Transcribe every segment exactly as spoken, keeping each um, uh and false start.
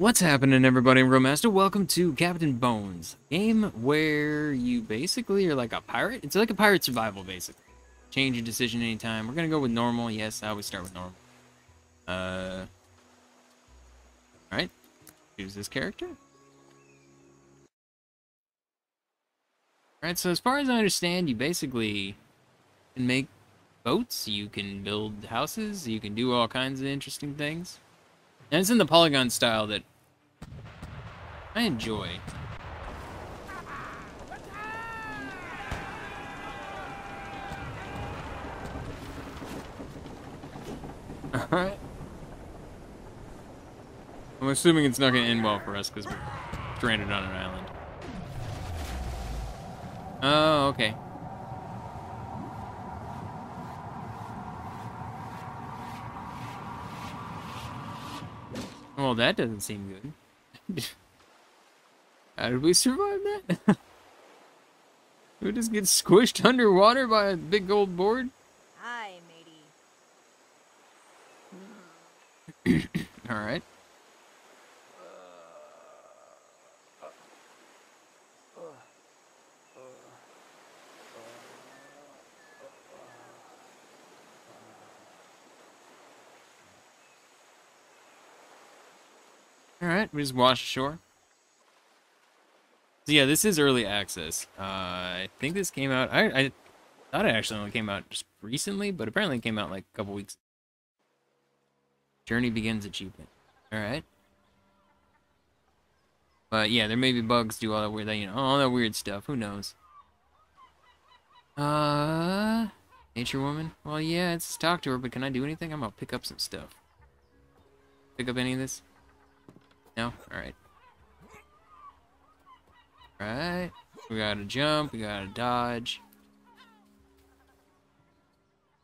What's happening, everybody? Romaster. Welcome to Captain Bones, a game where you basically are like a pirate. It's like a pirate survival, basically. Change your decision anytime. We're gonna go with normal. Yes, I always start with normal. Uh, all right. Choose this character. All right. So as far as I understand, you basically can make boats. You can build houses. You can do all kinds of interesting things. And it's in the Polygon style that I enjoy. Alright. I'm assuming it's not going to end well for us because we're stranded on an island. Oh, okay. Well, that doesn't seem good. How did we survive that? We just get squished underwater by a big old board? Hi, matey. Alright. Alright, we just washed ashore. So yeah, this is early access. Uh, I think this came out... I, I thought it actually only came out just recently, but apparently it came out like a couple weeks ago. Journey begins achievement. Alright. But yeah, there may be bugs, do all that weird, you know, all that weird stuff. Who knows? Uh, Nature Woman? Well, yeah, it's talk to her, but can I do anything? I'm gonna pick up some stuff. Pick up any of this? No? Alright. Alright. We gotta jump, we gotta dodge.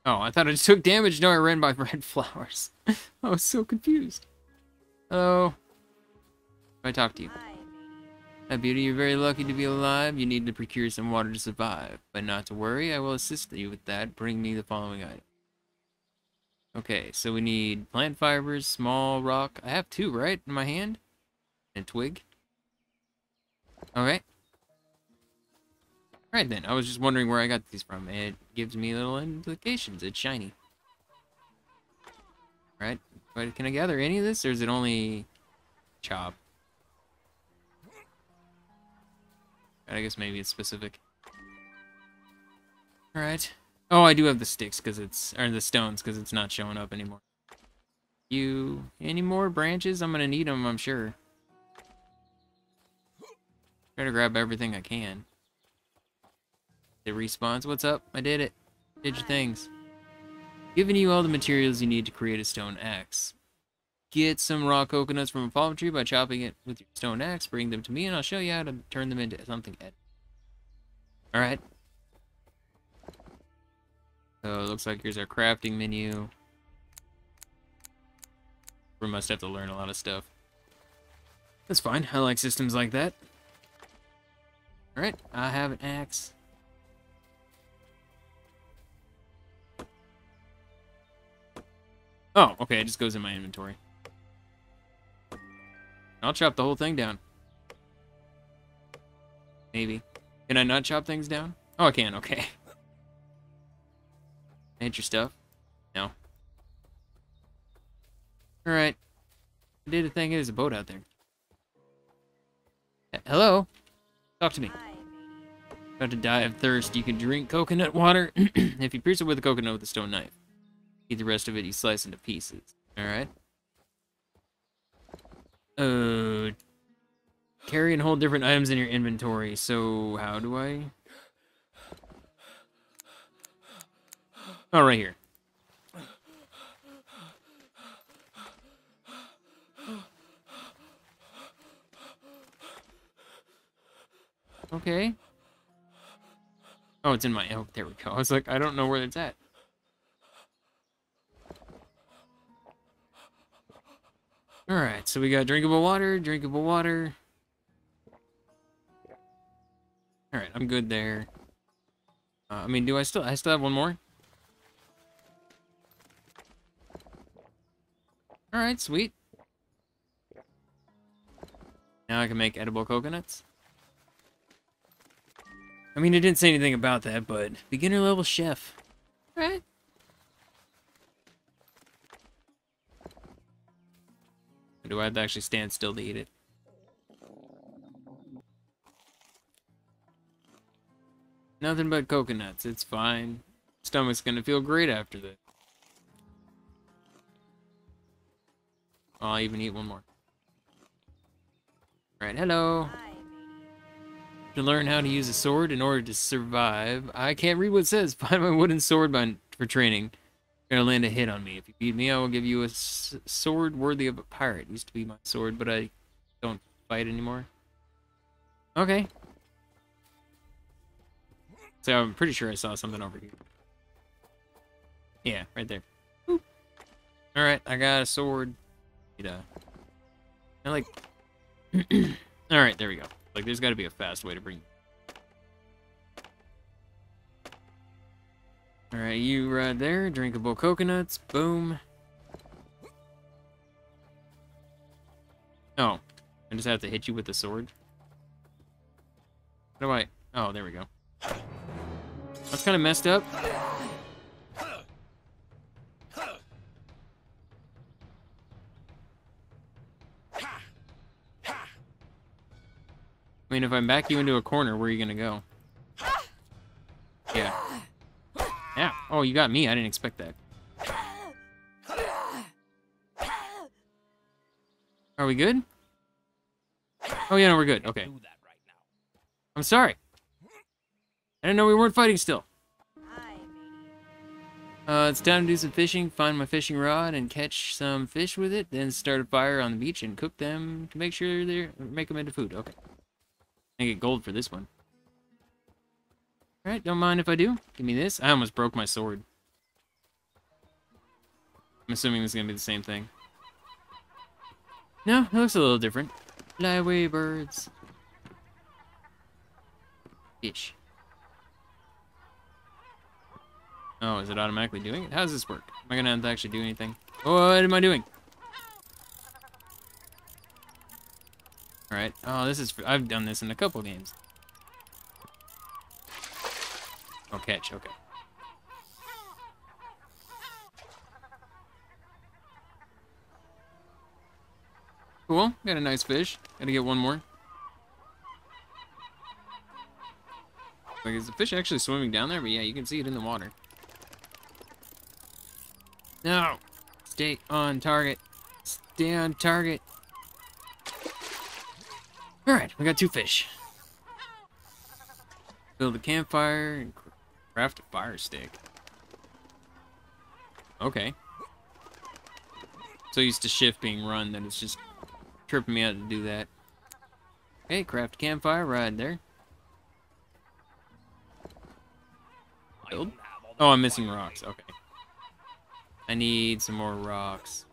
Oh, I thought I just took damage. No, I ran by red flowers. I was so confused. Hello. I talk to you. Hi, beauty. You're very lucky to be alive. You need to procure some water to survive. But not to worry, I will assist you with that. Bring me the following item. Okay, so we need plant fibers, small rock. I have two, right, in my hand? And a twig. Alright. Alright then, I was just wondering where I got these from. It gives me little indications. It's shiny. Alright, but can I gather any of this, or is it only chop? I guess maybe it's specific. Alright. Oh, I do have the sticks because it's, or the stones because it's not showing up anymore. You, any more branches? I'm gonna need them, I'm sure. Try to grab everything I can. It respawns. What's up? I did it. Did your things. Giving you all the materials you need to create a stone axe. Get some raw coconuts from a palm tree by chopping it with your stone axe. Bring them to me, and I'll show you how to turn them into something. All right. So it looks like here's our crafting menu. We must have to learn a lot of stuff. That's fine. I like systems like that. Alright, I have an axe. Oh, okay, it just goes in my inventory. I'll chop the whole thing down. Maybe. Can I not chop things down? Oh, I can, okay. Hit your stuff? No. Alright. I did a thing. There's a boat out there. H Hello? Talk to me. Hi. About to die of thirst. You can drink coconut water if you pierce it with a coconut with a stone knife. Eat the rest of it, you slice into pieces. Alright. Uh, carry and hold different items in your inventory. So, how do I... Oh, right here. Okay. Oh, it's in my... Oh, there we go. I was like, I don't know where it's at. Alright, so we got drinkable water, drinkable water. Alright, I'm good there. Uh, I mean, do I still... I still have one more? Alright, sweet. Now I can make edible coconuts. I mean, it didn't say anything about that, but beginner level chef. All right. Or do I have to actually stand still to eat it? Nothing but coconuts. It's fine. Stomach's gonna feel great after this. I'll even eat one more. Alright, hello. Hi, to learn how to use a sword in order to survive. I can't read what it says. Find my wooden sword by, for training. You're gonna land a hit on me. If you beat me, I will give you a s sword worthy of a pirate. It used to be my sword, but I don't fight anymore. Okay. So I'm pretty sure I saw something over here. Yeah, right there. Alright, I got a sword. I like... Alright, there we go. Like, there's gotta be a fast way to bring... Alright, you right there. Drinkable coconuts. Boom. Oh. I just have to hit you with the sword. How do I... Oh, there we go. That's kind of messed up. I mean, if I back you into a corner, where are you gonna go? Yeah. Yeah. Oh, you got me. I didn't expect that. Are we good? Oh, yeah, no, we're good. Okay. I'm sorry. I didn't know we weren't fighting still. Uh, it's time to do some fishing. Find my fishing rod and catch some fish with it. Then start a fire on the beach and cook them to make sure they're... Make them into food. Okay. I get gold for this one. Alright, don't mind if I do. Give me this. I almost broke my sword. I'm assuming this is going to be the same thing. No, it looks a little different. Fly away, birds. Fish. Oh, is it automatically doing it? How does this work? Am I going to have to actually do anything? What am I doing? Alright. Oh, this is... I've done this in a couple games. Oh, catch. Okay. Cool. Got a nice fish. Gotta get one more. Like, is the fish actually swimming down there? But yeah, you can see it in the water. No! Stay on target. Stay on target. Alright, we got two fish. Build a campfire and craft a fire stick. Okay. So used to shift being run that it's just tripping me out to do that. Okay, craft a campfire right there. Build. Oh, I'm missing rocks. Okay. I need some more rocks.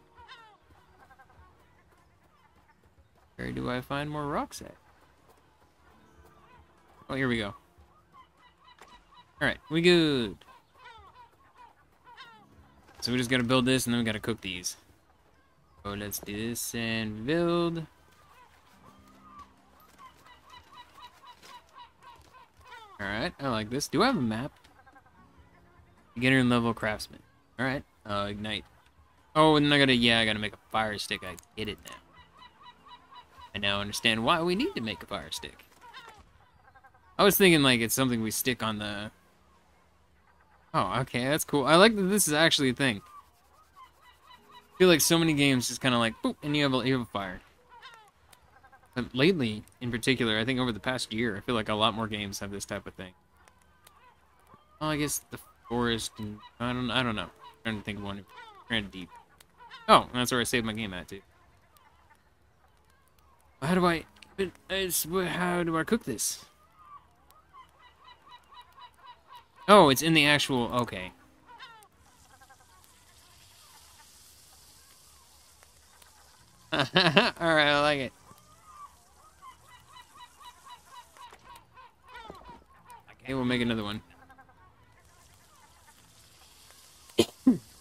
Where do I find more rocks at? Oh, here we go. Alright, we good. So we just gotta build this and then we gotta cook these. So let's do this and build. Alright, I like this. Do I have a map? Beginner and level craftsman. Alright, uh, ignite. Oh, and I gotta, yeah, I gotta make a fire stick. I get it now. I now understand why we need to make a fire stick. I was thinking, like, it's something we stick on the... Oh, okay, that's cool. I like that this is actually a thing. I feel like so many games just kind of like, boop, and you have, a, you have a fire. But lately, in particular, I think over the past year, I feel like a lot more games have this type of thing. Well, I guess the forest and... I don't, I don't know. I'm trying to think of one. Trying to deep. Oh, and that's where I saved my game at, too. How do I... How do I cook this? Oh, it's in the actual... Okay. Alright, I like it. Okay, we'll make another one.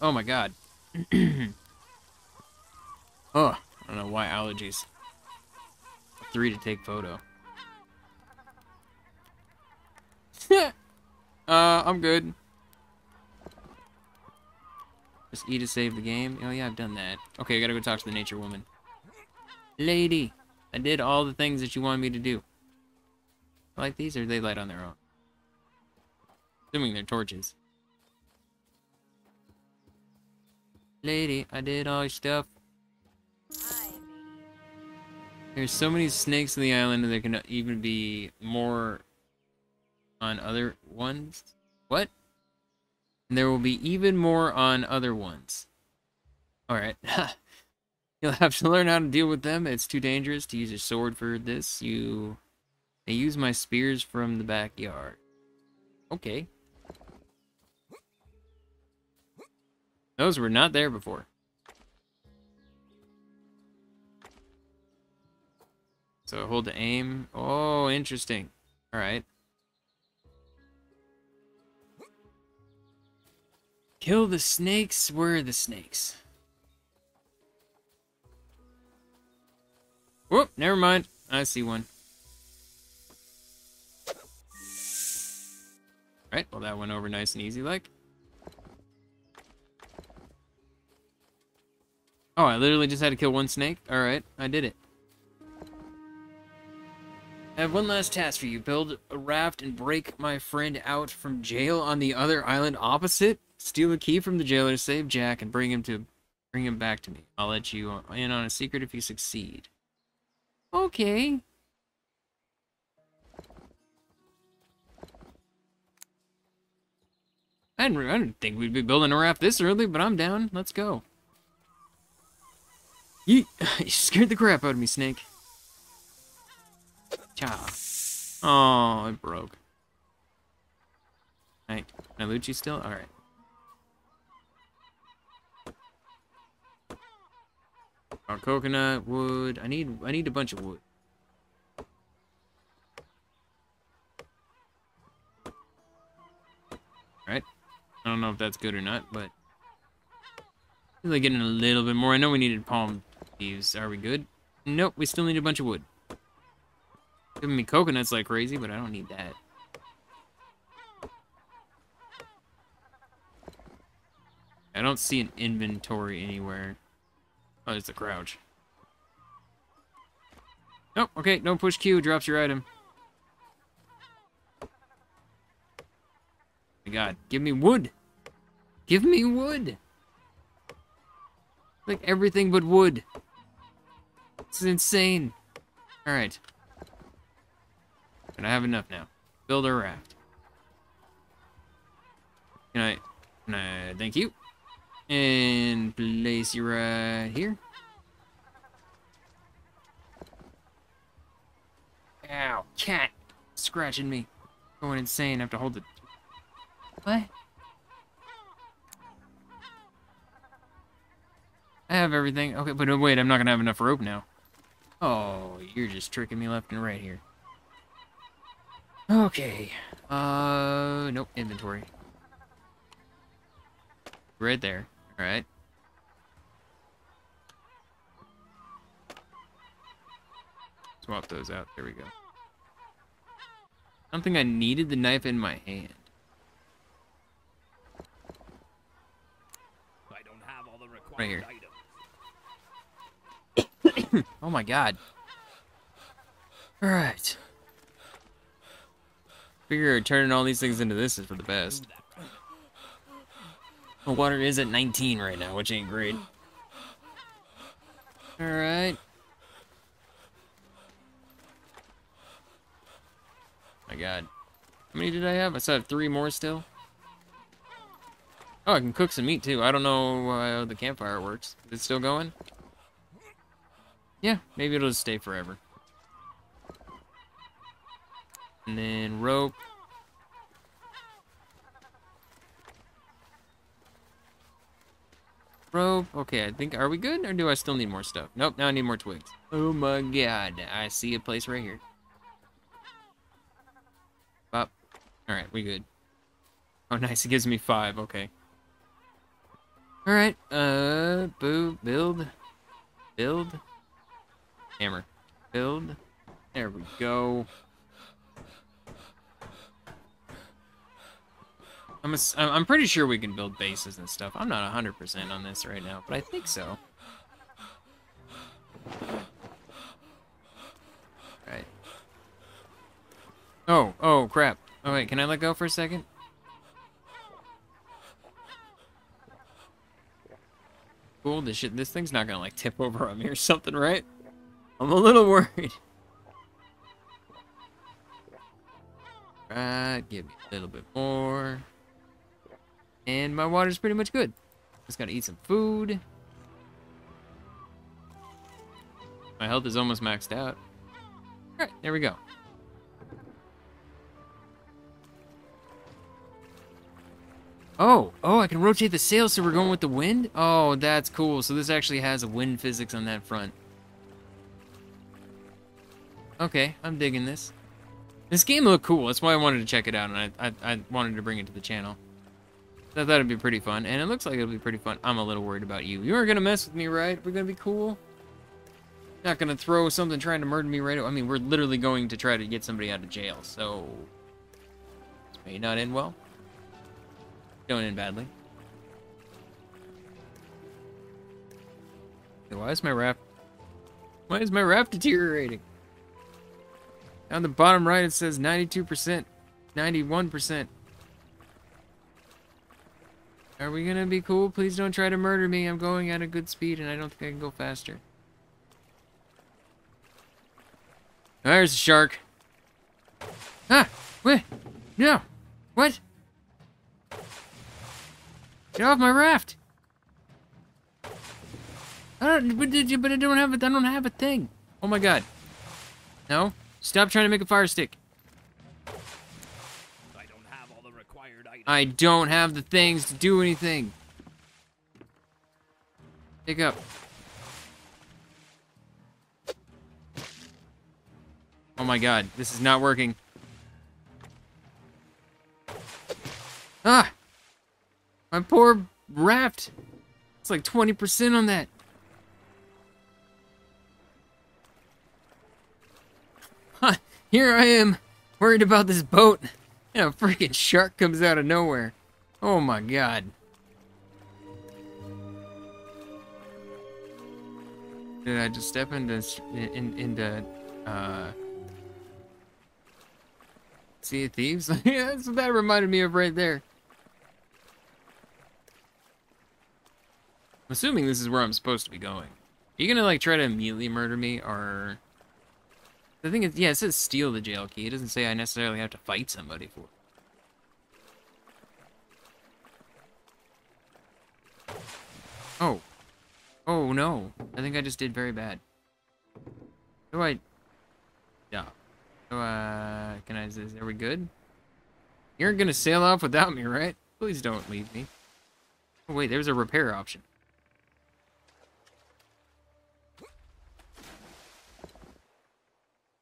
Oh my god. Oh, I don't know why allergies. three to take photo. uh, I'm good. Press E to save the game. Oh yeah, I've done that. Okay, I gotta go talk to the nature woman. Lady, I did all the things that you wanted me to do. Like these, or they light on their own? Assuming they're torches. Lady, I did all your stuff. There's so many snakes on the island that there can even be more on other ones. What? And there will be even more on other ones. Alright. You'll have to learn how to deal with them. It's too dangerous to use your sword for this. You... I use my spears from the backyard. Okay. Those were not there before. So hold the aim. Oh, interesting. All right. Kill the snakes. Where are the snakes? Whoop, never mind. I see one. All right, well that went over nice and easy like. Oh, I literally just had to kill one snake? Alright, I did it. I have one last task for you. Build a raft and break my friend out from jail on the other island opposite. Steal a key from the jailer, save Jack, and bring him to bring him back to me. I'll let you in on a secret if you succeed. Okay. I didn't, I didn't think we'd be building a raft this early, but I'm down. Let's go. You, you scared the crap out of me, snake. Cha. Oh, it broke. Alright, can I loot you still? Alright. Our coconut, wood. I need I need a bunch of wood. Alright. I don't know if that's good or not, but... really getting a little bit more. I know we needed palm leaves. Are we good? Nope, we still need a bunch of wood. Giving me coconuts like crazy, but I don't need that. I don't see an inventory anywhere. Oh, there's the crouch. Nope, okay, don't push Q, drops your item. God, give me wood! Give me wood! Like everything but wood. This is insane. Alright. Can I have enough now? Build a raft. Can I... Can I... Thank you. And place you right here. Ow. Cat. Scratching me. Going insane. I have to hold the... What? I have everything. Okay, but wait, I'm not gonna have enough rope now. Oh, you're just tricking me left and right here. Okay. Uh, nope, inventory. Right there. Alright. Swap those out. There we go. I don't think I needed the knife in my hand. Right here. Oh my god. Alright. Figure turning all these things into this is for the best. The water is at nineteen right now, which ain't great. Alright. My god. How many did I have? I still have three more still. Oh, I can cook some meat, too. I don't know how the campfire works. Is it still going? Yeah, maybe it'll just stay forever. And then rope. Rope. Okay, I think... Are we good, or do I still need more stuff? Nope, now I need more twigs. Oh, my God. I see a place right here. Bop. All right, we good. Oh, nice. It gives me five. Okay. Alright, uh, boo, build, build, hammer, build, There we go. I'm, a, I'm pretty sure we can build bases and stuff. I'm not one hundred percent on this right now, but I think so. Right. Oh, oh, crap. Oh, wait, can I let go for a second? Cool, this shit, this thing's not gonna, like, tip over on me or something, right? I'm a little worried. Right, give me a little bit more. And my water's pretty much good. Just gotta eat some food. My health is almost maxed out. All right, there we go. Oh, oh, I can rotate the sails so we're going with the wind? Oh, that's cool. So this actually has a wind physics on that front. Okay, I'm digging this. This game looked cool. That's why I wanted to check it out, and I, I, I wanted to bring it to the channel. I thought it'd be pretty fun, and it looks like it'll be pretty fun. I'm a little worried about you. You aren't going to mess with me, right? We're going to be cool. Not going to throw something trying to murder me right away. I mean, we're literally going to try to get somebody out of jail, so... this may not end well. Don't end badly. Hey, why is my raft... Why is my raft deteriorating? On the bottom right, it says ninety-two percent, ninety-one percent. Are we gonna be cool? Please don't try to murder me. I'm going at a good speed, and I don't think I can go faster. There's a shark. Ah! What? No! What? Get off my raft! I don't. But I don't have a. I don't have a thing. Oh my god! No. Stop trying to make a fire stick. I don't have all the required items. I don't have the things to do anything. Pick up. Oh my god, this is not working. Ah! My poor raft. It's like twenty percent on that. Here I am, worried about this boat, and a freaking shark comes out of nowhere. Oh my god. Did I just step into in, into uh, Sea of Thieves? Yeah, that's what that reminded me of right there. I'm assuming this is where I'm supposed to be going. Are you gonna like try to immediately murder me, or? The thing is, yeah, it says steal the jail key. It doesn't say I necessarily have to fight somebody for it. Oh. Oh, no. I think I just did very bad. Do I... Yeah. So, uh... Can I... Is, are we good? You're gonna sail off without me, right? Please don't leave me. Oh, wait. There's a repair option.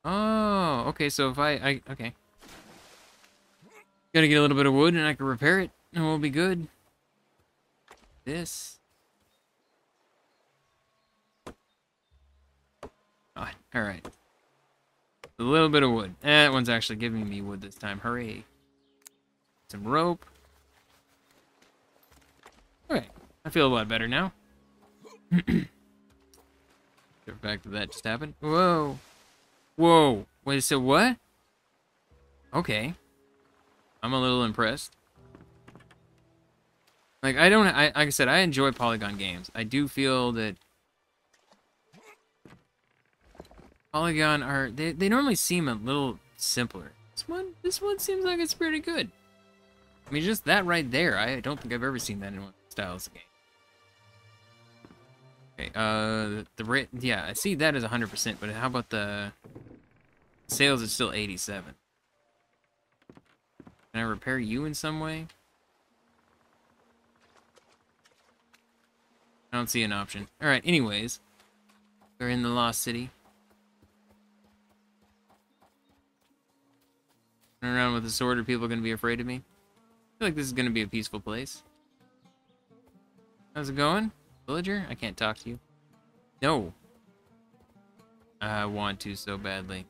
Oh, okay, so if I, I, okay. Gotta get a little bit of wood and I can repair it, and we'll be good. This. Oh, alright. A little bit of wood. That one's actually giving me wood this time, hooray. Some rope. Alright, I feel a lot better now. The fact that that just happened. Whoa. Whoa, wait, so what? Okay. I'm a little impressed. Like, I don't, I, like I said, I enjoy Polygon games. I do feel that Polygon are, they, they normally seem a little simpler. This one, this one seems like it's pretty good. I mean, just that right there, I don't think I've ever seen that in one of the styles of games. Okay, uh, the rate, yeah, I see that is one hundred percent, but how about the... Sales is still eighty-seven. Can I repair you in some way? I don't see an option. Alright, anyways. We're in the Lost City. Turn around with a sword, are people gonna be afraid of me? I feel like this is gonna be a peaceful place. How's it going? Villager? I can't talk to you. No. I want to so badly.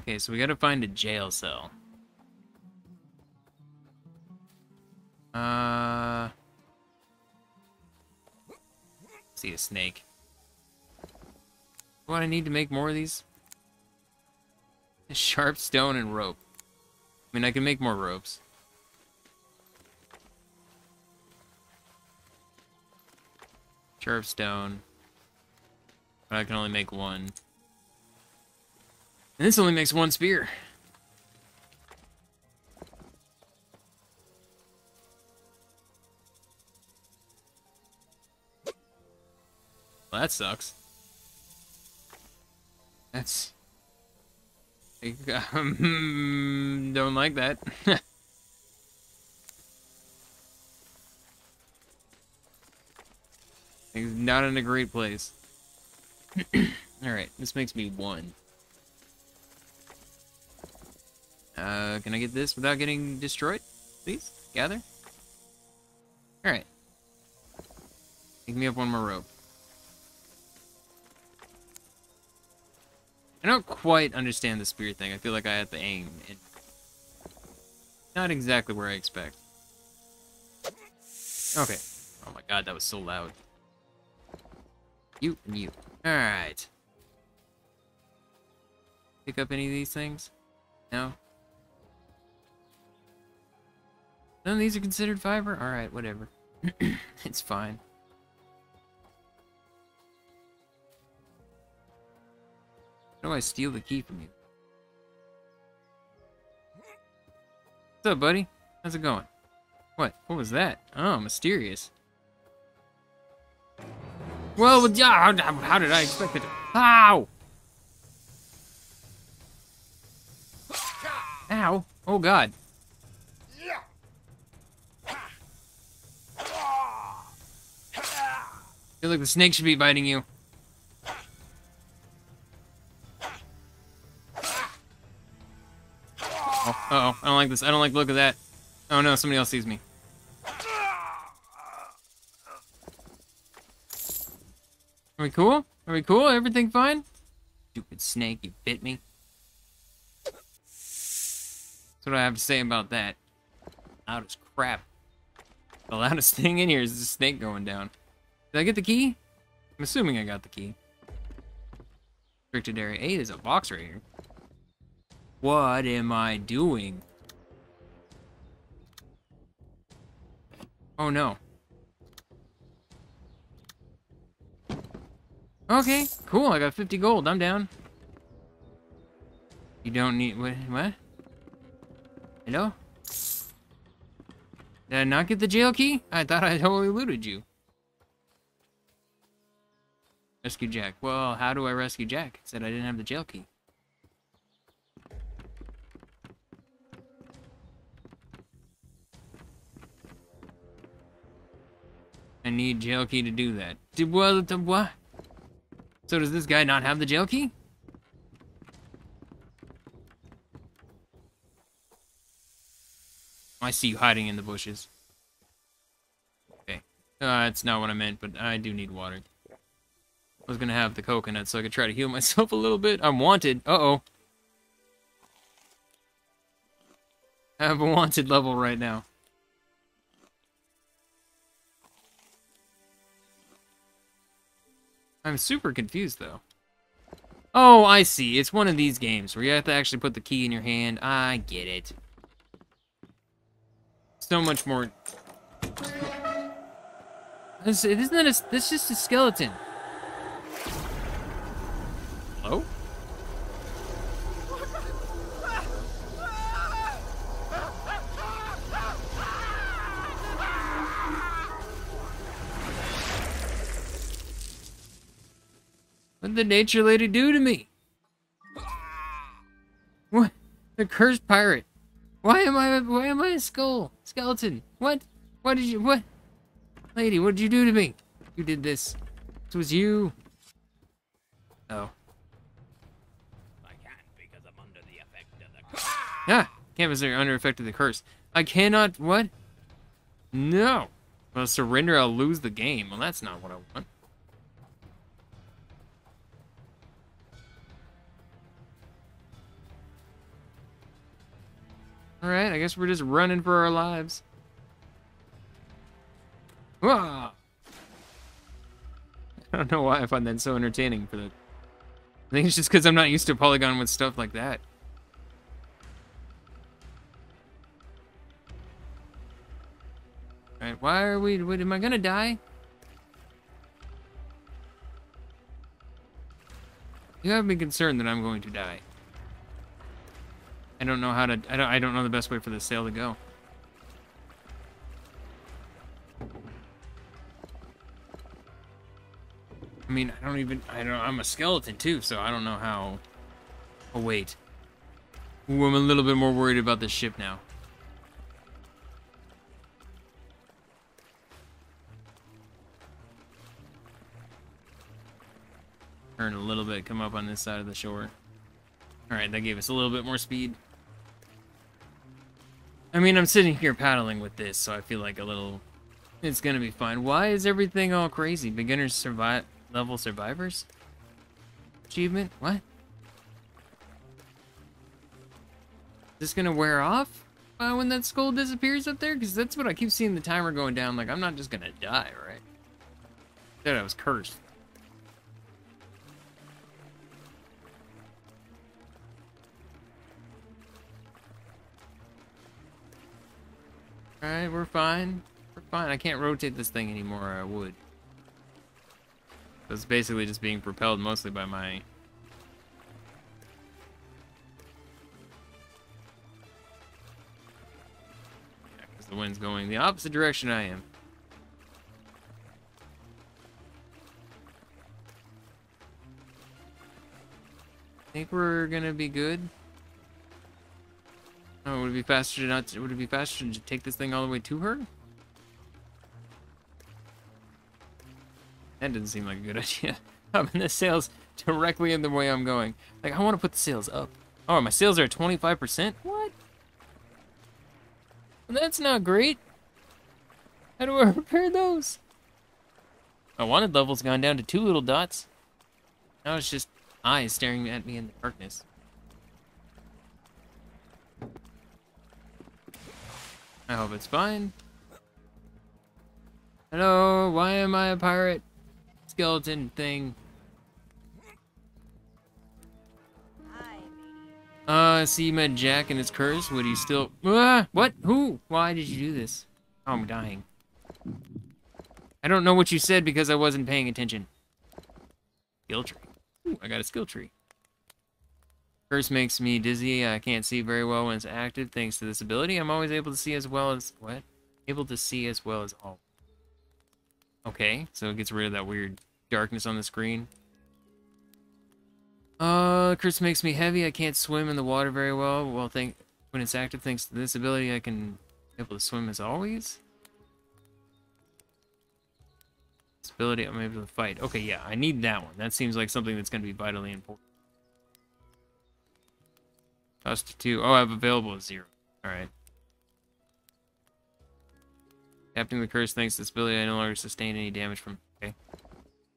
Okay, so we gotta find a jail cell. Uh... See a snake. What do I need to make more of these? A sharp stone and rope. I mean, I can make more ropes. Sharp stone. But I can only make one. And this only makes one spear. Well, that sucks. That's... I um, don't like that. It's not in a great place. Alright, this makes me one. Uh, can I get this without getting destroyed? Please? Gather? Alright. Pick me up one more rope. I don't quite understand the spear thing. I feel like I have to aim. It... Not exactly where I expect. Okay. Oh my god, that was so loud. You and you. Alright. Pick up any of these things? No? None of these are considered fiber? Alright, whatever. It's fine. How do I steal the key from you? What's up, buddy? How's it going? What? What was that? Oh, mysterious. Well, how, how did I expect it? Ow! Ow! Oh god. I feel like the snake should be biting you. Uh-oh, I don't like this. I don't like the look of that. Oh no, somebody else sees me. Are we cool? Are we cool? Everything fine? Stupid snake, you bit me. That's what I have to say about that. Loud as crap. The loudest thing in here is the snake going down. Did I get the key? I'm assuming I got the key. Restricted area. Hey, there's a box right here. What am I doing? Oh no. Okay, cool. I got fifty gold. I'm down. You don't need what? What? Hello? Did I not get the jail key? I thought I totally looted you. Rescue Jack. Well, how do I rescue Jack? It said I didn't have the jail key. I need jail key to do that. What? So does this guy not have the jail key? I see you hiding in the bushes. Okay. Uh, that's not what I meant, but I do need water. I was gonna have the coconut so I could try to heal myself a little bit. I'm wanted. Uh-oh. I have a wanted level right now. I'm super confused, though. Oh, I see. It's one of these games where you have to actually put the key in your hand. I get it. So much more... This, isn't that a... That's just a skeleton. Hello? What did the nature lady do to me? What? The cursed pirate. Why am I? Why am I a skull skeleton? What? What did you? What? Lady, what did you do to me? You did this. This was you. Oh. I can't because I'm under the effect of the curse. Ah, can't because they're under effect of the curse. I cannot. What? No. If I surrender, I'll lose the game. Well, that's not what I want. Alright, I guess we're just running for our lives. Whoa! I don't know why I find that so entertaining for the... I think it's just because I'm not used to Polygon with stuff like that. Alright, why are we... Wait, am I gonna die? You have me concerned that I'm going to die. I don't know how to... I don't, I don't know the best way for this sail to go. I mean, I don't even... I don't... I'm a skeleton, too, so I don't know how... Oh, wait. Ooh, I'm a little bit more worried about this ship now. Turn a little bit, come up on this side of the shore. Alright, that gave us a little bit more speed. I mean, I'm sitting here paddling with this, so I feel like a little... It's gonna be fine. Why is everything all crazy? Beginners survive... level survivors? Achievement? What? Is this gonna wear off uh, when that skull disappears up there? Because that's what I keep seeing the timer going down. Like, I'm not just gonna die, right? Dude, I was cursed. Alright, we're fine. We're fine. I can't rotate this thing anymore, or I would. So it's basically just being propelled mostly by my... Yeah, because the wind's going the opposite direction I am. I think we're gonna be good. Oh, would it be faster to not? To, would it be faster to take this thing all the way to her? That doesn't seem like a good idea. I'm in the sails directly in the way I'm going. Like, I want to put the sails up. Oh, my sails are at twenty-five percent? What? That's not great. How do I repair those? My wanted level's gone down to two little dots. Now it's just eyes staring at me in the darkness. I hope it's fine. Hello, why am I a pirate? Skeleton thing. Hi. Uh, see my Jack and his curse? Would he still... Ah, what? Who? Why did you do this? Oh, I'm dying. I don't know what you said because I wasn't paying attention. Skill tree. Ooh, I got a skill tree. Curse makes me dizzy. I can't see very well when it's active. Thanks to this ability, I'm always able to see as well as... What? Able to see as well as all. Okay, so it gets rid of that weird darkness on the screen. Uh, curse makes me heavy. I can't swim in the water very well. Well, thank... When it's active, thanks to this ability, I can... Able to swim as always? This ability, I'm able to fight. Okay, yeah, I need that one. That seems like something that's going to be vitally important. Toss to two. Oh, I have available at zero. Alright. Captain the curse, thanks to this ability, I no longer sustain any damage from... Okay.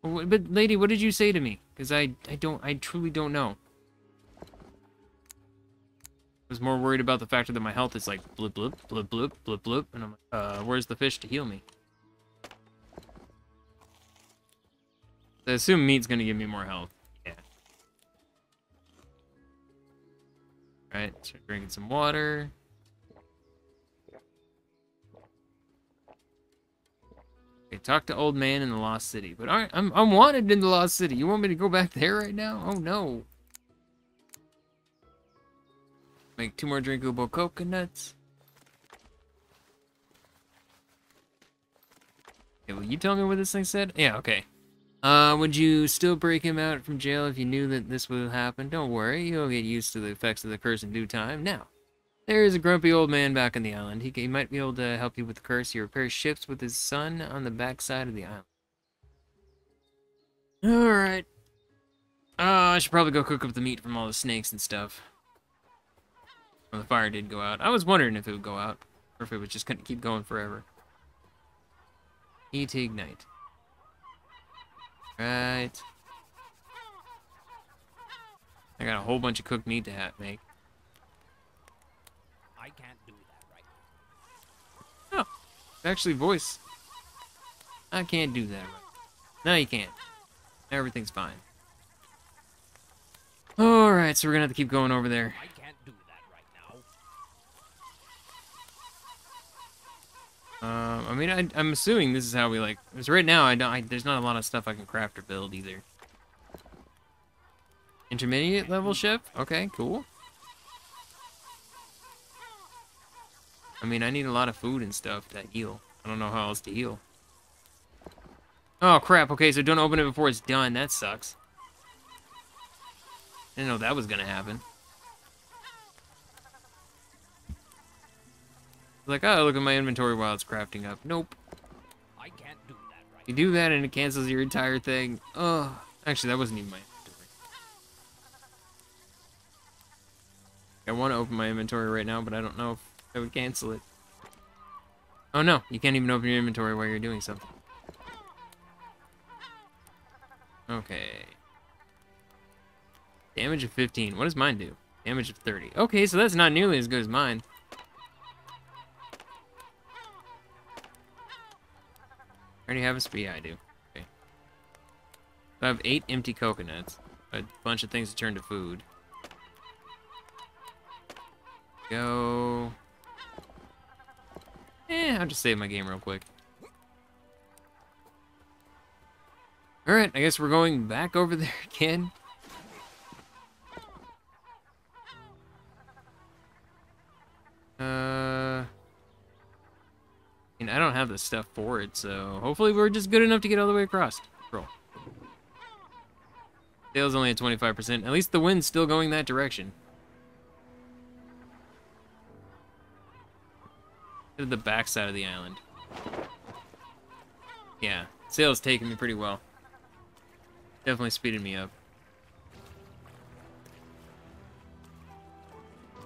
But, lady, what did you say to me? Because I, I don't... I truly don't know. I was more worried about the fact that my health is like... Blip, blip, blip, blip, blip, blip. And I'm like, uh, where's the fish to heal me? I assume meat's going to give me more health. Alright, so drinking some water. Okay, talk to old man in the Lost City. But alright, I'm, I'm wanted in the Lost City. You want me to go back there right now? Oh no. Make two more drinkable coconuts. Okay, will you tell me what this thing said? Yeah, okay. Uh, would you still break him out from jail if you knew that this would happen? Don't worry, you'll get used to the effects of the curse in due time. Now, there is a grumpy old man back on the island. He, he might be able to help you with the curse. He repairs ships with his son on the backside of the island. Alright. Uh, I should probably go cook up the meat from all the snakes and stuff. Well, the fire did go out. I was wondering if it would go out, or if it was just going to keep going forever. E to ignite. Right. I got a whole bunch of cooked meat to have, make. I can't do that right. Oh, actually, voice. I can't do that right. No, you can't. Everything's fine. Alright, so we're gonna have to keep going over there. I can't do that right now. Um, I mean, I, I'm assuming this is how we like. Because right now, I don't. I, there's not a lot of stuff I can craft or build either. Intermediate level ship? Okay, cool. I mean, I need a lot of food and stuff to heal. I don't know how else to heal. Oh, crap. Okay, so don't open it before it's done. That sucks. I didn't know that was going to happen. Like, oh, look at my inventory while it's crafting up. Nope. I can't do that right. You do that and it cancels your entire thing. Oh, actually, that wasn't even my inventory. I want to open my inventory right now, but I don't know if I would cancel it. Oh, no. You can't even open your inventory while you're doing something. Okay. Damage of fifteen. What does mine do? Damage of thirty. Okay, so that's not nearly as good as mine. I already have a speed. I do. Okay. So I have eight empty coconuts. A bunch of things to turn to food. Go. Eh, I'll just save my game real quick. Alright, I guess we're going back over there again. Uh, and I don't have the stuff for it, so hopefully we're just good enough to get all the way across. Roll. Sail's only at twenty-five percent. At least the wind's still going that direction. To the back side of the island. Yeah, sail's taking me pretty well. Definitely speeded me up.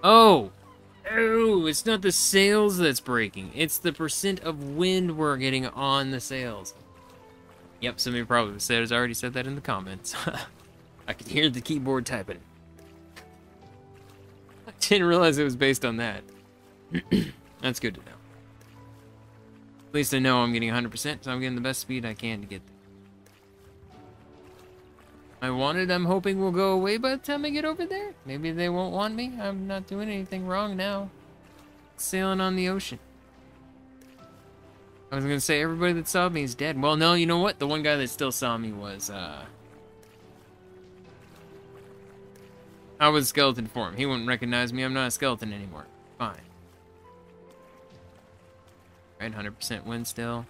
Oh! Oh, it's not the sails that's breaking. It's the percent of wind we're getting on the sails. Yep, somebody probably said has already said that in the comments. I can hear the keyboard typing. I didn't realize it was based on that. That's good to know. At least I know I'm getting one hundred percent, so I'm getting the best speed I can to get there. I wanted, I'm hoping we'll go away by the time I get over there. Maybe they won't want me. I'm not doing anything wrong now. Sailing on the ocean. I was going to say everybody that saw me is dead. Well, no, you know what? The one guy that still saw me was, uh... I was skeleton form. He wouldn't recognize me. I'm not a skeleton anymore. Fine. Right, one hundred percent win still.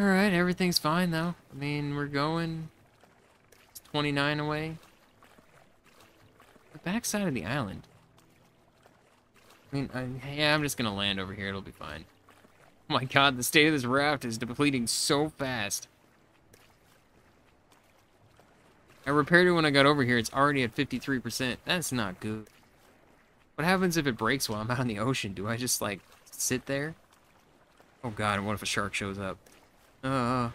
Alright, everything's fine though. I mean, we're going. It's twenty-nine away. The backside of the island. I mean, I, yeah, I'm just gonna land over here. It'll be fine. Oh my god, the state of this raft is depleting so fast. I repaired it when I got over here. It's already at fifty-three percent. That's not good. What happens if it breaks while I'm out in the ocean? Do I just, like, sit there? Oh god, what if a shark shows up? Uh,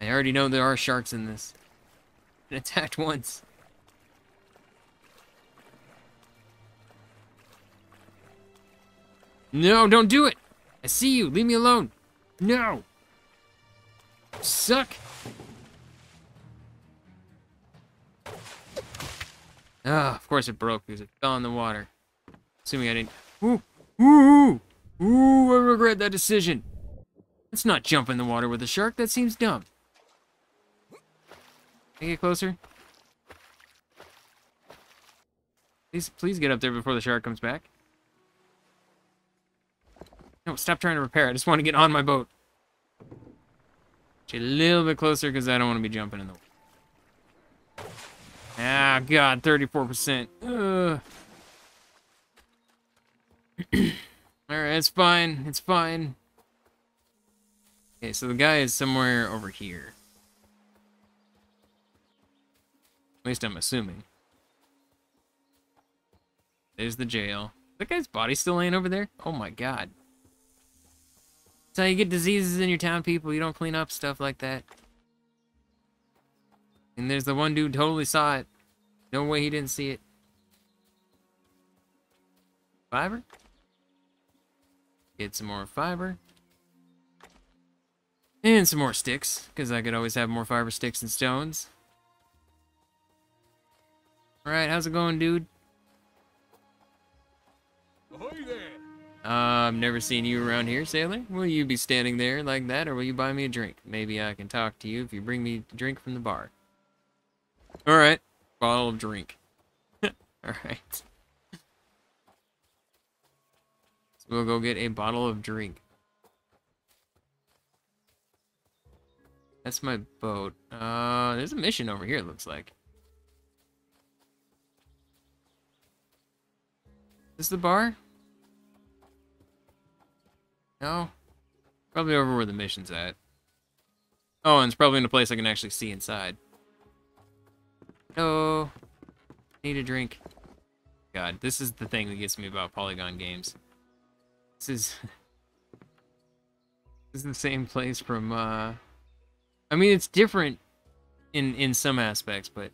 I already know there are sharks in this. I've been attacked once. No, don't do it! I see you! Leave me alone! No! You suck! Ah, oh, of course it broke because it fell in the water. Assuming I didn't. Ooh, ooh, ooh, ooh! I regret that decision. Let's not jump in the water with a shark. That seems dumb. Can I get closer? Please, please get up there before the shark comes back. No, stop trying to repair. I just want to get on my boat. Get a little bit closer because I don't want to be jumping in the water. Ah, god, thirty-four percent. Ugh. Alright, it's fine. It's fine. Okay, so the guy is somewhere over here. At least I'm assuming. There's the jail. That guy's body still laying over there? Oh my god. That's how you get diseases in your town, people. You don't clean up stuff like that. And there's the one dude totally saw it. No way he didn't see it. Fiber? Get some more fiber. And some more sticks, because I could always have more fiber sticks and stones. Alright, how's it going, dude? Ahoy there. Uh, I've never seen you around here, sailor. Will you be standing there like that, or will you buy me a drink? Maybe I can talk to you if you bring me a drink from the bar. Alright. Bottle of drink. Alright. So we'll go get a bottle of drink. That's my boat. Uh, there's a mission over here, it looks like. Is this the bar? No? Probably over where the mission's at. Oh, and it's probably in a place I can actually see inside. No. Need a drink. God, this is the thing that gets me about Polygon games. This is... this is the same place from, uh... I mean, it's different in, in some aspects, but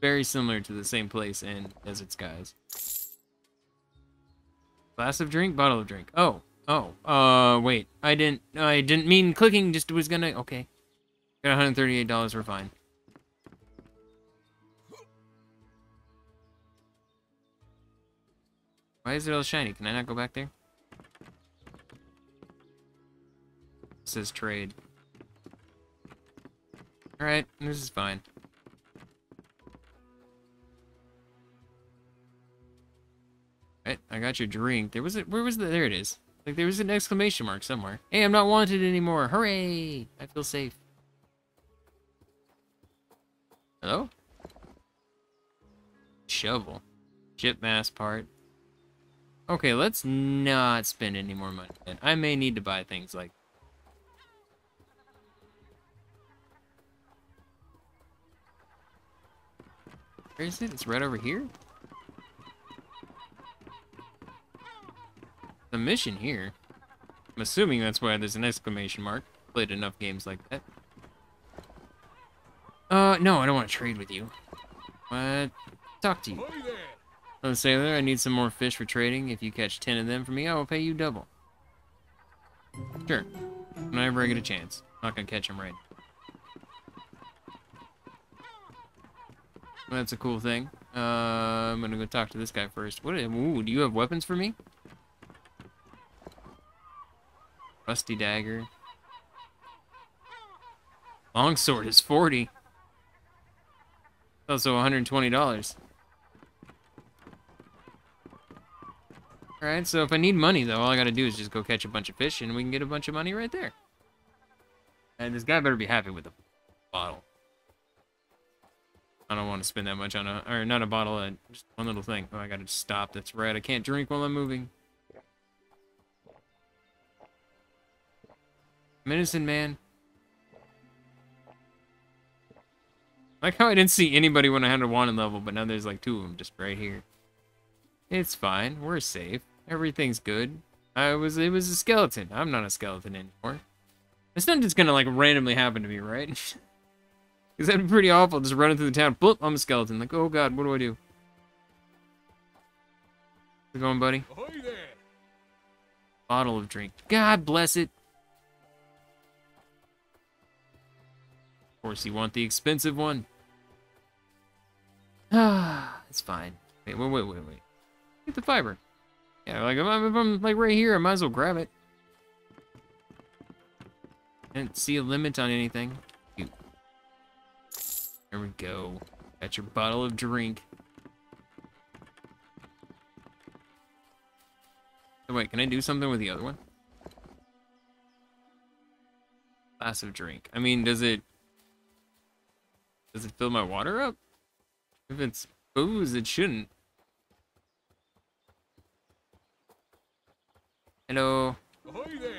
very similar to the same place in As It Skies. Glass of drink, bottle of drink. Oh, oh, uh, wait. I didn't, I didn't mean clicking, just was gonna, okay. Got one hundred thirty-eight dollars, we're fine. Why is it all shiny? Can I not go back there? It says trade. Alright, this is fine. Alright, I got your drink. There was it. Where was the? There it is. Like there was an exclamation mark somewhere. Hey, I'm not wanted anymore. Hooray! I feel safe. Hello? Shovel. Ship mass part. Okay, let's not spend any more money. And I may need to buy things like. Where is it? It's right over here. The mission here. I'm assuming that's why there's an exclamation mark. Played enough games like that. Uh, no, I don't want to trade with you. What? Talk to you. Hello, sailor. I need some more fish for trading. If you catch ten of them for me, I will pay you double. Sure. Whenever I get a chance. I'm not gonna catch them right. Well, that's a cool thing. Uh, I'm gonna go talk to this guy first. What? Ooh, do you have weapons for me? Rusty dagger. Longsword is forty. Also one hundred twenty dollars. Alright, so if I need money, though, all I gotta do is just go catch a bunch of fish, and we can get a bunch of money right there. And this guy better be happy with the bottle. I don't want to spend that much on a... Or not a bottle, uh, just one little thing. Oh, I gotta just stop. That's right, I can't drink while I'm moving. Medicine man. Like how I didn't see anybody when I had a wanted level, but now there's like two of them just right here. It's fine. We're safe. Everything's good. I was. It was a skeleton. I'm not a skeleton anymore. It's not just gonna like randomly happen to me, right? Because that'd be pretty awful. Just running through the town. Bloop, I'm a skeleton. Like, oh god, what do I do? How's it going, buddy? Ahoy there. Bottle of drink. God bless it. Of course you want the expensive one. Ah, it's fine. Wait, wait, wait, wait, wait. Get the fiber. Yeah, like if I'm, if I'm like right here, I might as well grab it. Didn't see a limit on anything. Ew. There we go. Got your bottle of drink. Oh, wait, can I do something with the other one? Glass of drink. I mean, does it? Does it fill my water up? If it's booze, it shouldn't. Hello. Ahoy there.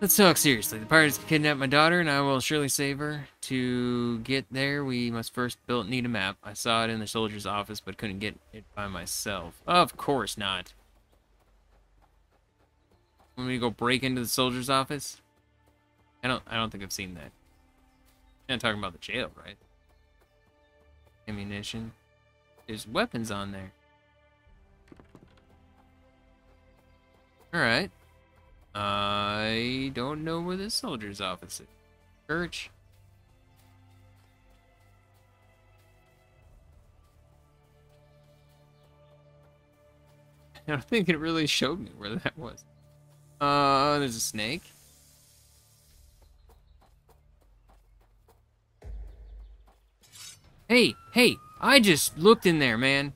Let's talk seriously. The pirates kidnapped my daughter, and I will surely save her. To get there, we must first build. Need a map. I saw it in the soldier's office, but couldn't get it by myself. Of course not. Want me to go break into the soldier's office? I don't. I don't think I've seen that. You're not talking about the jail, right? ammunition. There's weapons on there. Alright. I don't know where the soldier's office is. Church. I don't think it really showed me where that was. Uh, there's a snake. Hey, hey, I just looked in there, man.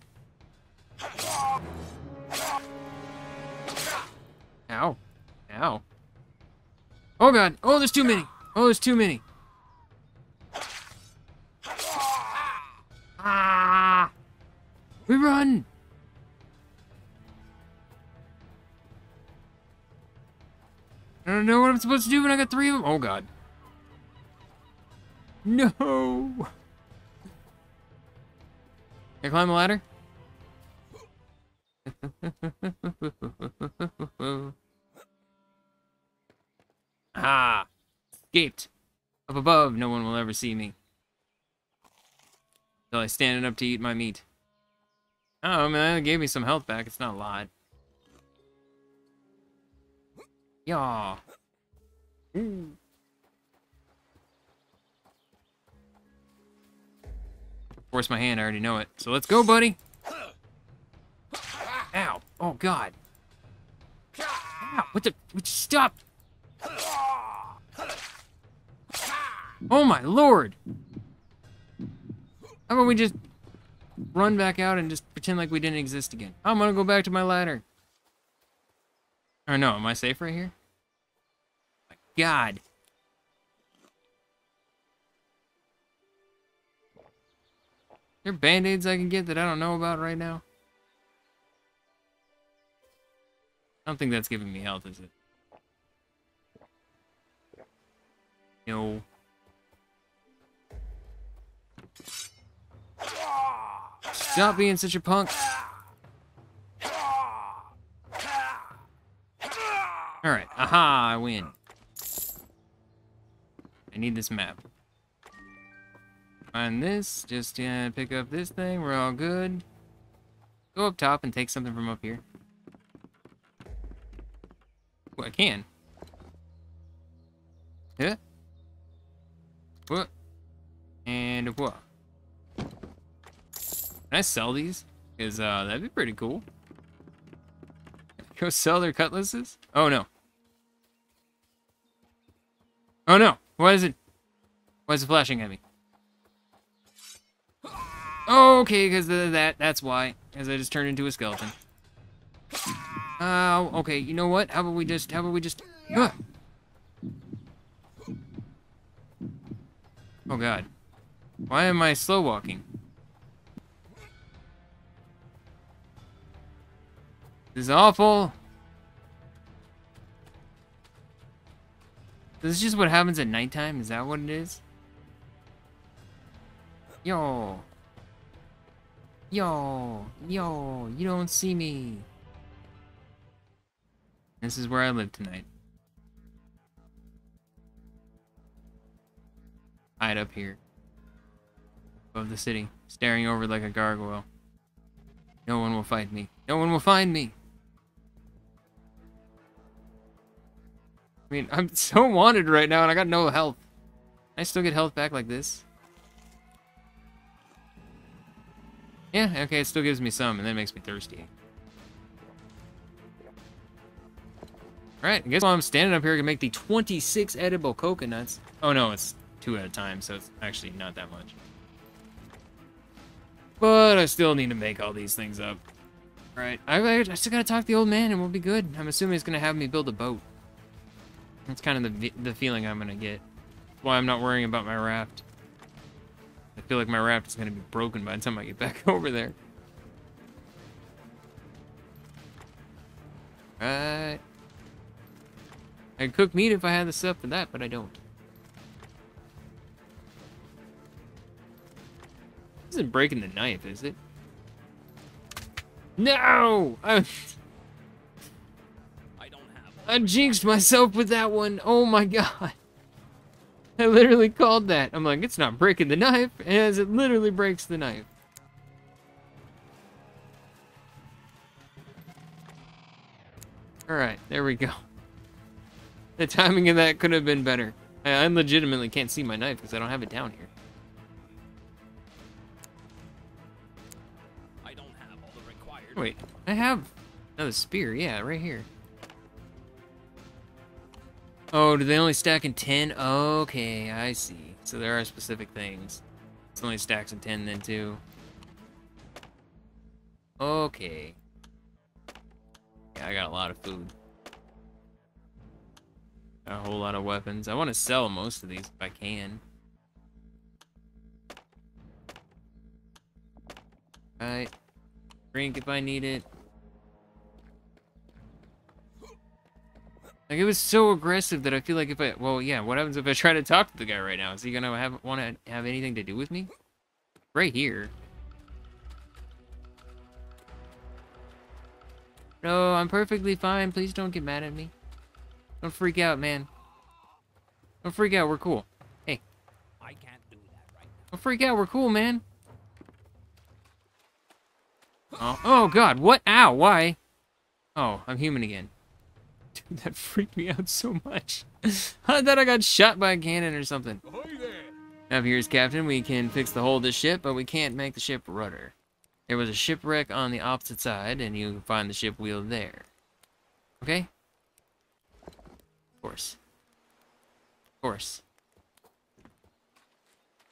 Ow. Ow. Oh, God. Oh, there's too many. Oh, there's too many. Ah! We run! I don't know what I'm supposed to do when I got three of them. Oh, God. No! Can I climb a ladder? Ah! Escaped! Up above, no one will ever see me. Till I stand up to eat my meat. Oh, man, it gave me some health back. It's not a lot. Yeah. Ooh. Force my hand, I already know it. So let's go, buddy. Ow. Oh, God. Ow. What the? What, stop. Oh, my Lord. How about we just run back out and just pretend like we didn't exist again? I'm going to go back to my ladder. Or no, am I safe right here? God. There are band-aids I can get that I don't know about right now. I don't think that's giving me health, is it? No. Stop being such a punk. Alright, aha, I win. I need this map. Find this, just uh, pick up this thing, we're all good. Go up top and take something from up here. Ooh, I can. Yeah. What? And what? Can I sell these? Because uh, that'd be pretty cool. Go sell their cutlasses? Oh, no. Oh, no. Why is it? Why is it flashing at me? Oh, okay, because that, that's why. Because I just turned into a skeleton. Oh, uh, okay. You know what? How about we just... How about we just... Uh. Oh, God. Why am I slow walking? This is awful. This is just what happens at nighttime? Is that what it is? Yo. Yo. Yo. You don't see me. This is where I live tonight. Hide up here. Above the city. Staring over like a gargoyle. No one will fight me. No one will find me. I mean, I'm so wanted right now and I got no health. Can I still get health back like this? Yeah, okay, it still gives me some and that makes me thirsty. Alright, I guess while I'm standing up here, I can make the twenty-six edible coconuts. Oh no, it's two at a time, so it's actually not that much. But I still need to make all these things up. Alright, I, I still gotta talk to the old man and we'll be good. I'm assuming he's gonna have me build a boat. That's kind of the, the feeling I'm gonna get. That's why I'm not worrying about my raft. I feel like my raft is gonna be broken by the time I get back over there. Alright. I could cook meat if I had the stuff for that, but I don't. This isn't breaking the knife, is it? No! I, I don't have. I jinxed myself with that one. Oh my God. I literally called that. I'm like, it's not breaking the knife, as it literally breaks the knife. Alright, there we go. The timing of that could have been better. I, I legitimately can't see my knife because I don't have it down here. I don't have all the required. Wait, I have another spear, yeah, right here. Oh, do they only stack in ten? Okay, I see. So there are specific things. It's only stacks in ten then too. Okay. Yeah, I got a lot of food. Got a whole lot of weapons. I want to sell most of these if I can. Alright. Drink if I need it. Like, it was so aggressive that I feel like if I... Well, yeah, what happens if I try to talk to the guy right now? Is he gonna have want to have anything to do with me? Right here. No, I'm perfectly fine. Please don't get mad at me. Don't freak out, man. Don't freak out. We're cool. Hey. I can't do that right now. Don't freak out. We're cool, man. Oh, oh God. What? Ow. Why? Oh, I'm human again. Dude, that freaked me out so much. I thought I got shot by a cannon or something. Now, here's Captain. We can fix the hull of the ship, but we can't make the ship rudder. There was a shipwreck on the opposite side, and you can find the ship wheel there. Okay? Of course. Of course.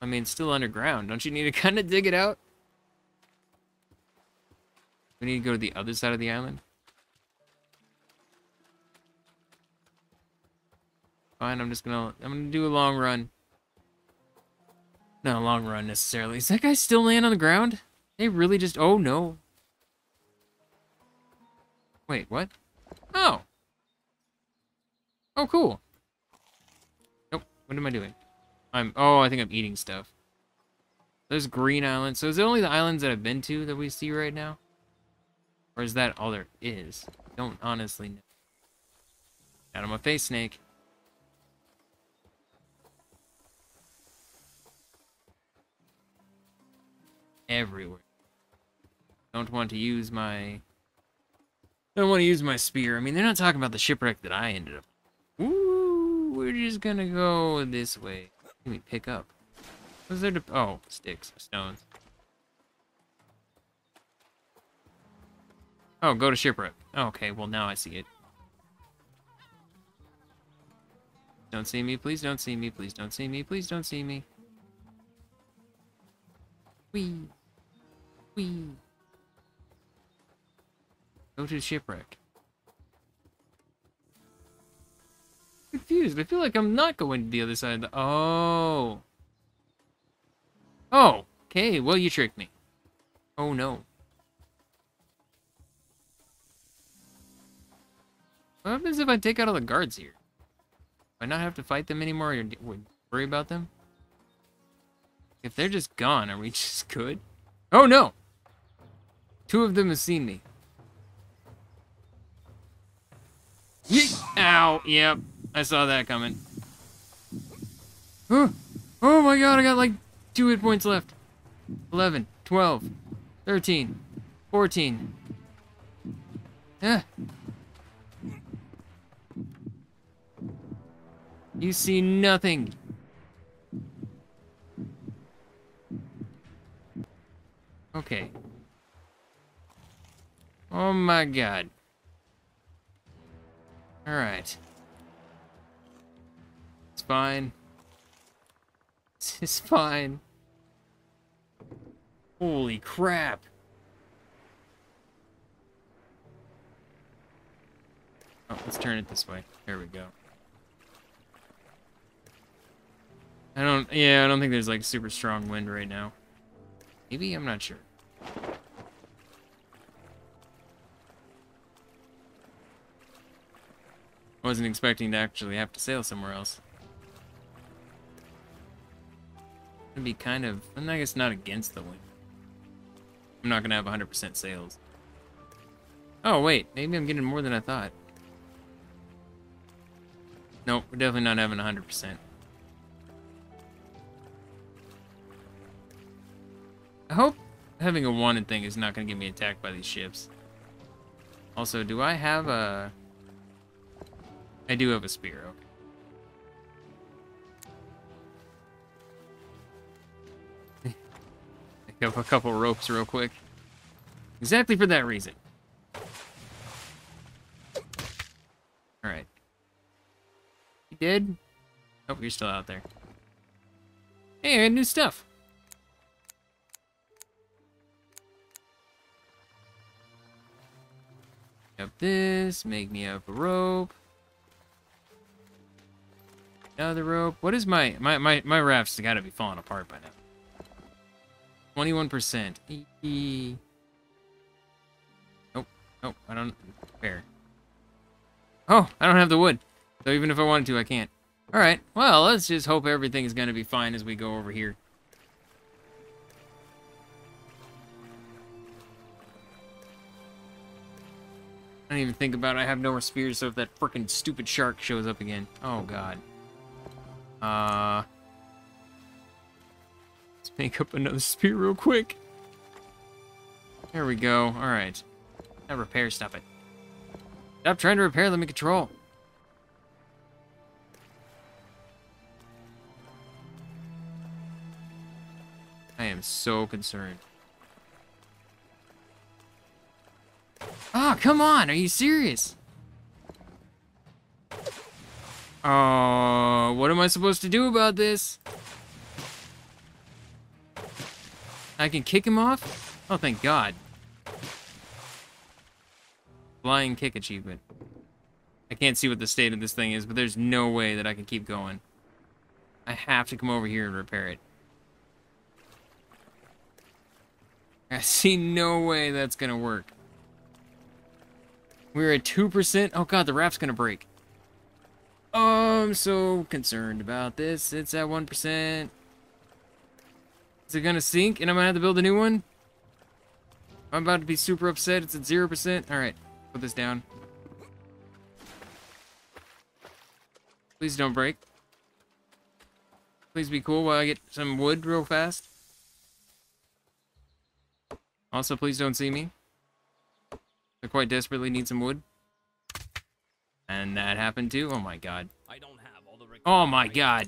I mean, it's still underground. Don't you need to kind of dig it out? We need to go to the other side of the island. Fine, I'm just gonna... I'm gonna do a long run. Not a long run, necessarily. Is that guy still laying on the ground? They really just... Oh, no. Wait, what? Oh. Oh, cool. Nope. What am I doing? I'm... Oh, I think I'm eating stuff. There's green islands. So is it only the islands that I've been to that we see right now? Or is that all there is? Don't honestly know. Out of my face, snake. Everywhere. Don't want to use my... Don't want to use my spear. I mean, they're not talking about the shipwreck that I ended up... Ooh, we're just gonna go this way. Let me pick up. Was there... To... Oh, sticks. Stones. Oh, go to shipwreck. Oh, okay, well, now I see it. Don't see me, please don't see me, please don't see me, please don't see me. Whee. Whee. Go to shipwreck. Confused. I feel like I'm not going to the other side of the... Oh. Oh. Okay. Well, you tricked me. Oh, no. What happens if I take out all the guards here? Do I not have to fight them anymore or worry about them? If they're just gone, are we just good? Oh, no! Two of them have seen me. Yeet. Ow, yep. I saw that coming. Oh, oh my God, I got like two hit points left. eleven, twelve, thirteen, fourteen. Ah. You see nothing. Okay. Oh my God. All right. It's fine. It's fine. Holy crap. Oh, let's turn it this way. There we go. I don't, yeah, I don't think there's like super strong wind right now. Maybe? I'm not sure. Wasn't expecting to actually have to sail somewhere else. It'd be kind of... I guess not against the wind. I'm not going to have one hundred percent sails. Oh, wait. Maybe I'm getting more than I thought. Nope, we're definitely not having one hundred percent. hope having a wanted thing is not going to get me attacked by these ships. Also, do I have a... I do have a spear, okay. Pick up a couple ropes real quick. Exactly for that reason. Alright. You dead? Oh, you're still out there. Hey, I had new stuff. Up this, make me up a rope. Another rope. What is my my my, my raft's gotta be falling apart by now. twenty-one percent. E oh, oh, I don't fair. Oh, I don't have the wood. So even if I wanted to, I can't. Alright, well, let's just hope everything is gonna be fine as we go over here. I don't even think about it. I have no more spears, so if that frickin' stupid shark shows up again. Oh, God. Uh... Let's make up another spear real quick. There we go. Alright. Now repair, stop it. Stop trying to repair, let me control. I am so concerned. Oh, come on, are you serious? Oh, what am I supposed to do about this? I can kick him off? Oh, thank God. Flying kick achievement. I can't see what the state of this thing is, but there's no way that I can keep going. I have to come over here and repair it. I see no way that's gonna work. We're at two percent. Oh, God, the raft's going to break. Oh, I'm so concerned about this. It's at one percent. Is it going to sink and I'm going to have to build a new one? I'm about to be super upset. It's at zero percent. All right, put this down. Please don't break. Please be cool while I get some wood real fast. Also, please don't see me. I quite desperately need some wood. And that happened too. Oh my God. I don't have all the oh my God.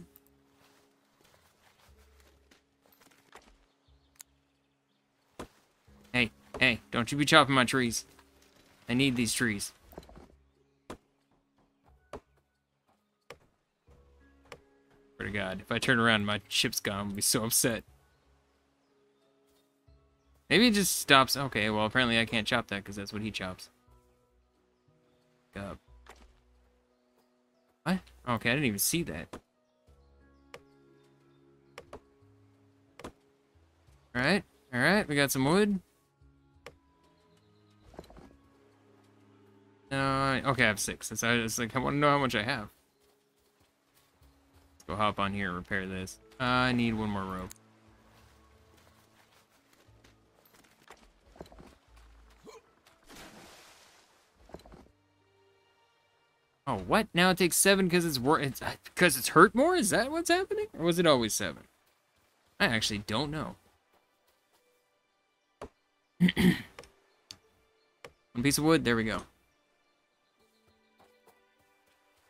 Hey, hey, don't you be chopping my trees. I need these trees. Swear to God, if I turn around and my ship's gone, I'm gonna be so upset. Maybe it just stops. Okay, well, apparently I can't chop that because that's what he chops. Up. What? Okay, I didn't even see that. Alright, alright, we got some wood. Uh, okay, I have six. That's, I just, like, I want to know how much I have. Let's go hop on here and repair this. Uh, I need one more rope. Oh, what? Now it takes seven because it's wor it's because it's hurt more? Is that what's happening? Or was it always seven? I actually don't know. One piece of wood. There we go.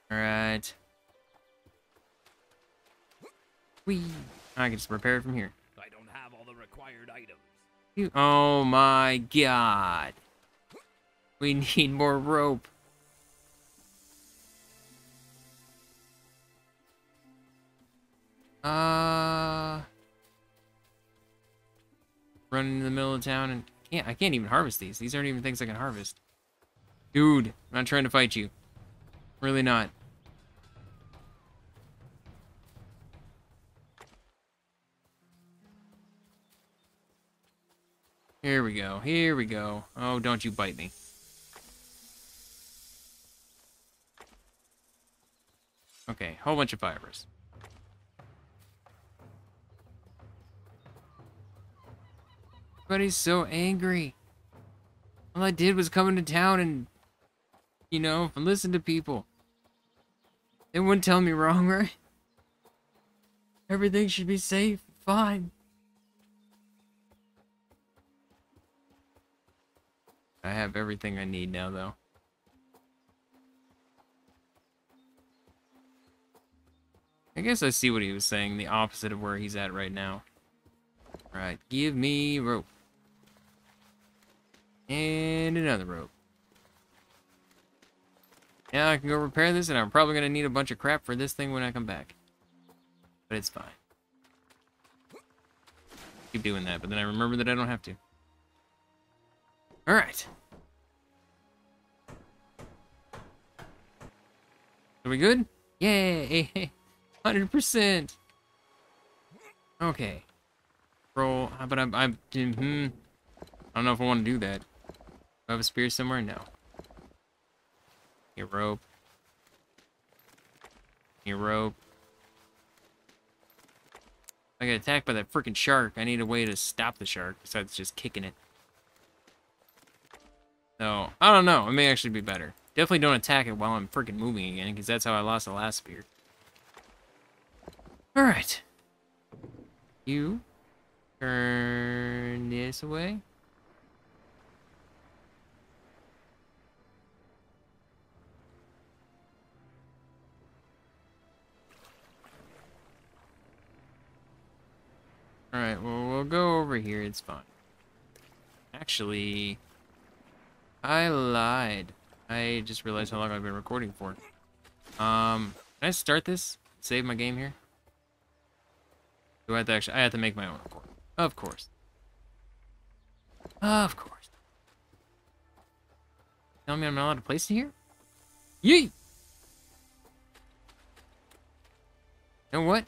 All right. Whee. I can just repair it from here. I don't have all the required items. Oh my God. We need more rope. Uh, run into the middle of town and can't. I can't even harvest these. These aren't even things I can harvest. Dude, I'm not trying to fight you. Really not. Here we go. Here we go. Oh, don't you bite me. Okay, whole bunch of fibers. Everybody's so angry. All I did was come into town and, you know, listen to people. They wouldn't tell me wrong, right? Everything should be safe, fine. I have everything I need now, though. I guess I see what he was saying, the opposite of where he's at right now. Alright, give me rope. And another rope. Now I can go repair this, and I'm probably going to need a bunch of crap for this thing when I come back. But it's fine. Keep doing that, but then I remember that I don't have to. Alright. Are we good? Yay! one hundred percent! Okay. Roll. But I'm... I'm mm-hmm. I don't know if I want to do that. Do I have a spear somewhere? No. Your rope. Your rope. I get attacked by that freaking shark. I need a way to stop the shark besides just kicking it. So, I don't know. It may actually be better. Definitely don't attack it while I'm freaking moving again, because that's how I lost the last spear. Alright. You turn this away. Alright, well, we'll go over here. It's fine. Actually, I lied. I just realized how long I've been recording for. Um, can I start this? Save my game here? Do I have to actually... I have to make my own record. Of course. Of course. Tell me I'm not allowed to place it here? Yee! You know what?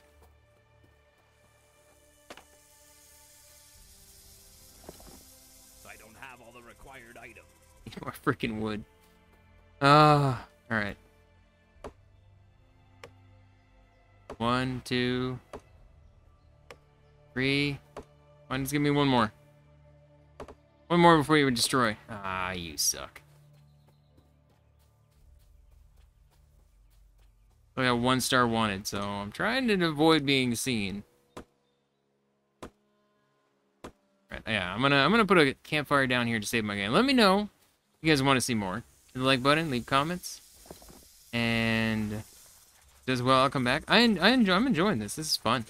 More freaking wood. Ah, uh, all right. One, two, three. One, just give me one more. One more before you would destroy. Ah, you suck. I got one star wanted, so I'm trying to avoid being seen. All right, yeah, I'm gonna I'm gonna put a campfire down here to save my game. Let me know. If you guys want to see more, hit the like button, leave comments, and as well, I'll come back. I, I enjoy, I'm enjoying this. This is fun.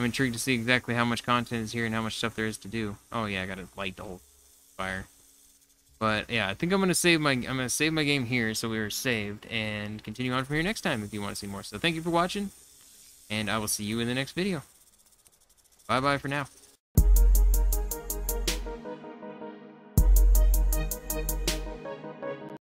I'm intrigued to see exactly how much content is here and how much stuff there is to do. Oh yeah, I gotta light the whole fire. But yeah, I think I'm gonna save my I'm gonna save my game here, so we are saved, and continue on from here next time if you want to see more. So thank you for watching, and I will see you in the next video. Bye bye for now.